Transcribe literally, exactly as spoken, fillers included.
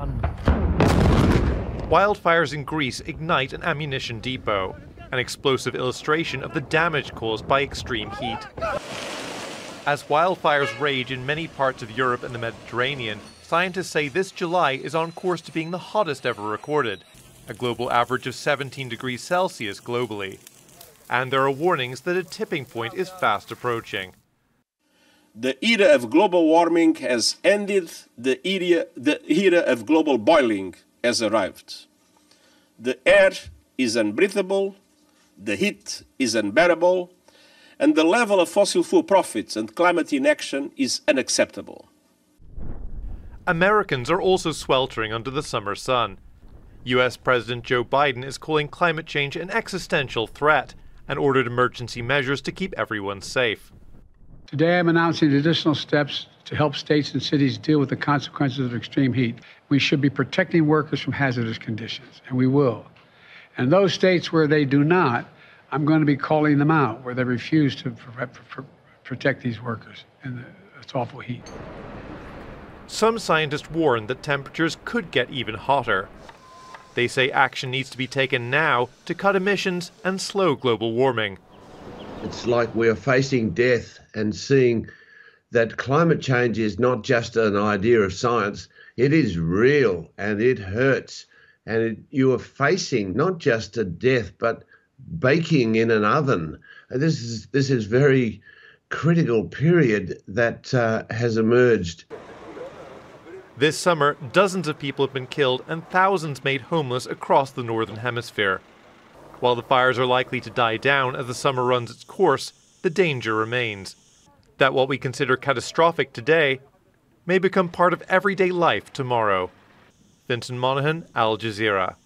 fun. Wildfires in Greece ignite an ammunition depot, an explosive illustration of the damage caused by extreme heat. As wildfires rage in many parts of Europe and the Mediterranean, scientists say this July is on course to being the hottest ever recorded, a global average of seventeen degrees Celsius globally. And there are warnings that a tipping point is fast approaching. The era of global warming has ended. The era, the era of global boiling has arrived. The air is unbreathable, the heat is unbearable, and the level of fossil fuel profits and climate inaction is unacceptable. Americans are also sweltering under the summer sun. U S President Joe Biden is calling climate change an existential threat and ordered emergency measures to keep everyone safe. Today I'm announcing additional steps to help states and cities deal with the consequences of extreme heat. We should be protecting workers from hazardous conditions, and we will. And those states where they do not, I'm going to be calling them out, where they refuse to pr pr protect these workers in the, this awful heat. Some scientists warn that temperatures could get even hotter. They say action needs to be taken now to cut emissions and slow global warming. It's like we are facing death and seeing that climate change is not just an idea of science. It is real and it hurts. And it, you are facing not just a death, but baking in an oven. This is this is very critical period that uh, has emerged. This summer, dozens of people have been killed and thousands made homeless across the Northern Hemisphere. While the fires are likely to die down as the summer runs its course, the danger remains that what we consider catastrophic today may become part of everyday life tomorrow. Fintan Monaghan, Al Jazeera.